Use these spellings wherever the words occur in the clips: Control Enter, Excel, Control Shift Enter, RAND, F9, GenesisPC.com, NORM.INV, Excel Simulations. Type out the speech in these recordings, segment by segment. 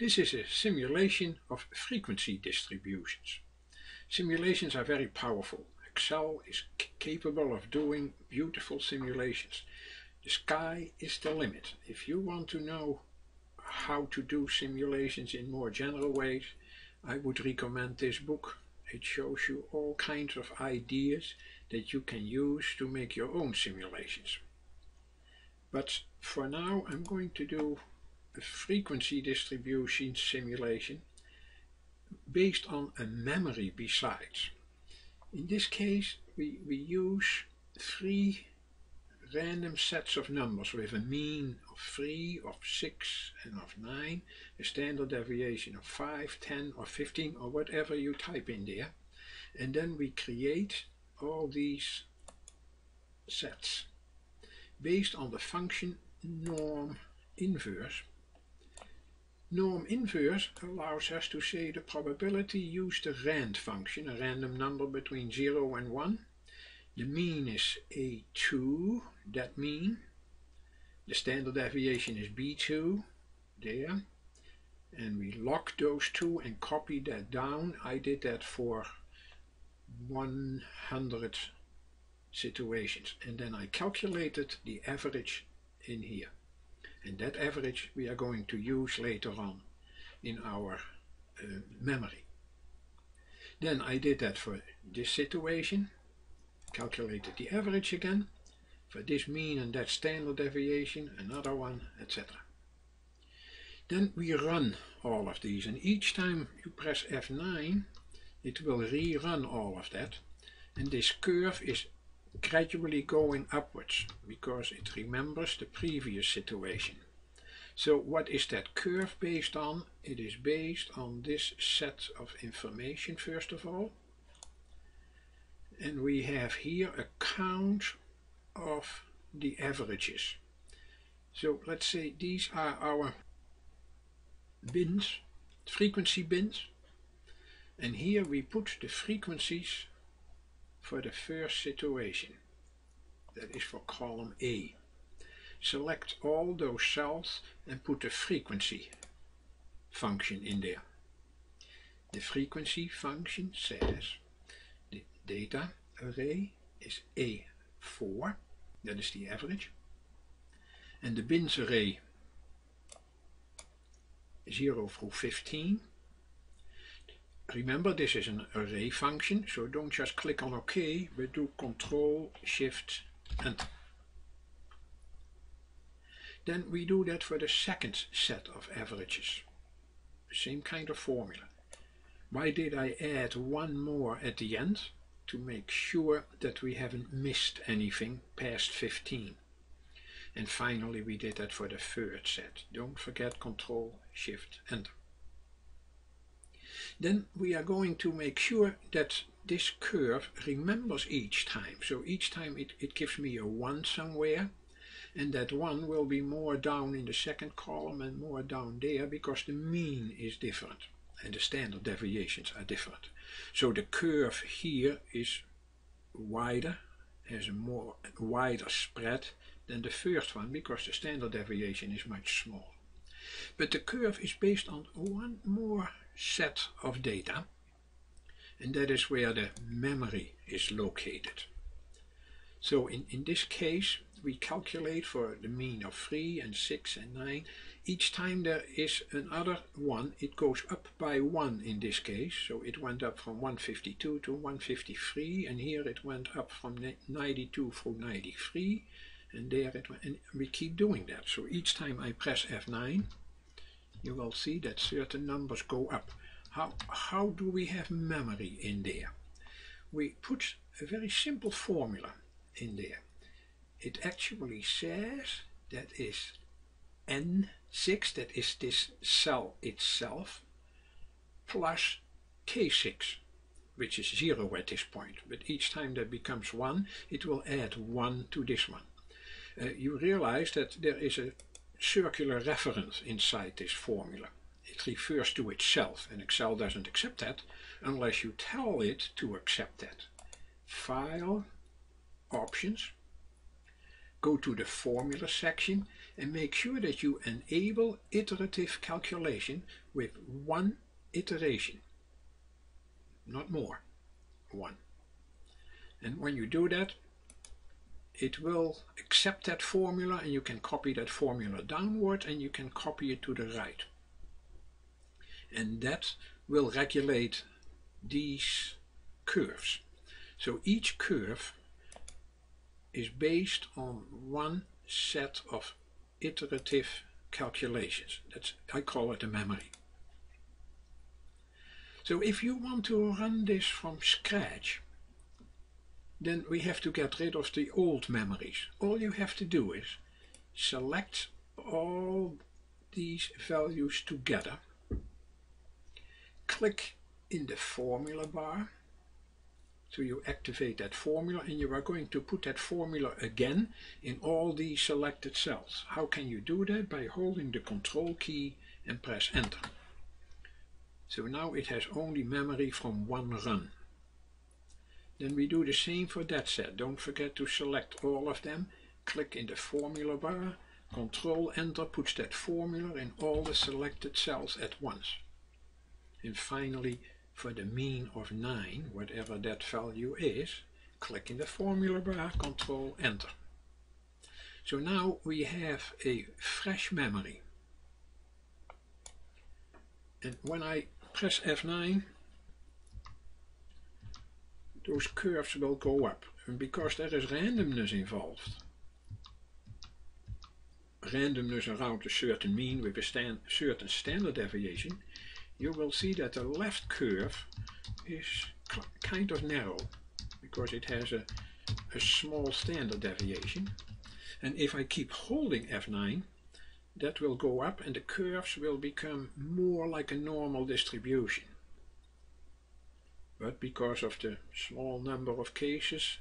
This is a simulation of frequency distributions. Simulations are very powerful. Excel is capable of doing beautiful simulations. The sky is the limit. If you want to know how to do simulations in more general ways, I would recommend this book. It shows you all kinds of ideas that you can use to make your own simulations. But for now, I'm going to do a frequency distribution simulation based on a memory besides. In this case, we use three random sets of numbers with a mean of 3, of 6 and of 9, a standard deviation of 5, 10 or 15 or whatever you type in there, and then we create all these sets based on the function NORM.INV. NORM.INV allows us to say the probability used the RAND function, a random number between 0 and 1. The mean is A2, that mean. The standard deviation is B2, there. And we lock those two and copy that down. I did that for 100 situations. And then I calculated the average in here. And that average we are going to use later on in our memory. Then I did that for this situation. Calculated the average again for this mean and that standard deviation, another one, etc. Then we run all of these, and each time you press F9 it will rerun all of that, and this curve is gradually going upwards because it remembers the previous situation. So what is that curve based on? It is based on this set of information first of all. And we have here a count of the averages. So let's say these are our bins, frequency bins. And here we put the frequencies for the first situation. That is for column A. Select all those cells and put the frequency function in there. The frequency function says data array is A4, that is the average, and the bins array 0 through 15. Remember, this is an array function, so don't just click on OK, but do Control Shift Enter. Then we do that for the second set of averages, same kind of formula. Why did I add one more at the end? To make sure that we haven't missed anything past 15. And finally we did that for the third set. Don't forget Control Shift Enter. Then we are going to make sure that this curve remembers each time. So each time it gives me a 1 somewhere, and that 1 will be more down in the second column and more down there because the mean is different and the standard deviations are different. So the curve here is wider, has a more wider spread than the first one because the standard deviation is much smaller. But the curve is based on one more set of data, and that is where the memory is located. So in this case we calculate for the mean of 3 and 6 and 9. Each time there is another 1, it goes up by 1 in this case. So it went up from 152 to 153, and here it went up from 92 through 93, and there it went, and we keep doing that. So each time I press F9, you will see that certain numbers go up. How do we have memory in there? We put a very simple formula in there. It actually says that is N6, that is this cell itself, plus K6, which is 0 at this point. But each time that becomes 1, it will add 1 to this one. You realize that there is a circular reference inside this formula. It refers to itself, and Excel doesn't accept that unless you tell it to accept that. File, Options. Go to the formula section and make sure that you enable iterative calculation with one iteration. Not more, one. And when you do that, it will accept that formula and you can copy that formula downward and you can copy it to the right. And that will regulate these curves. So each curve is based on one set of iterative calculations. I call it a memory. So if you want to run this from scratch, then we have to get rid of the old memories. All you have to do is select all these values together, click in the formula bar, so you activate that formula, and you are going to put that formula again in all these selected cells. How can you do that? By holding the control key and press enter. So now it has only memory from one run. Then we do the same for that set. Don't forget to select all of them. Click in the formula bar. Control Enter puts that formula in all the selected cells at once. And finally, for the mean of 9, whatever that value is, click in the formula bar. Control Enter. So now we have a fresh memory. And when I press F9, those curves will go up, and because there is randomness involved, randomness around a certain mean with a certain standard deviation, you will see that the left curve is kind of narrow because it has a small standard deviation, and if I keep holding F9, that will go up and the curves will become more like a normal distribution. But because of the small number of cases,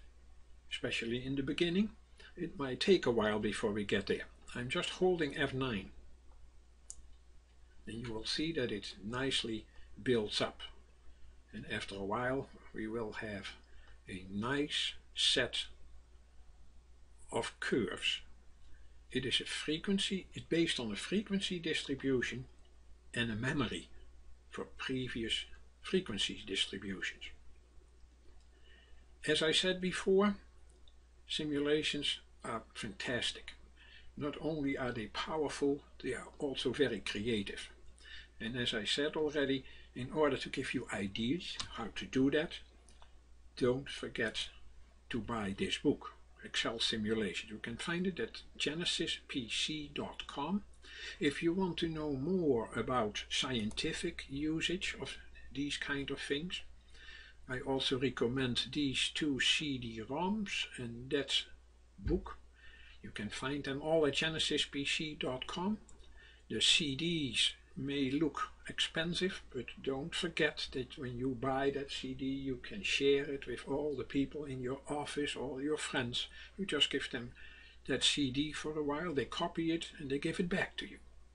especially in the beginning, it might take a while before we get there. I'm just holding F9. And you will see that it nicely builds up. And after a while, we will have a nice set of curves. It is a frequency, it's based on a frequency distribution and a memory for previous frequency distributions. As I said before, simulations are fantastic. Not only are they powerful, they are also very creative. And as I said already, in order to give you ideas how to do that, don't forget to buy this book, Excel Simulations. You can find it at GenesisPC.com. If you want to know more about scientific usage of these kind of things, I also recommend these two CD-ROMs and that book. You can find them all at GenesisPC.com. The CDs may look expensive, but don't forget that when you buy that CD, you can share it with all the people in your office, all your friends. You just give them that CD for a while, they copy it, and they give it back to you.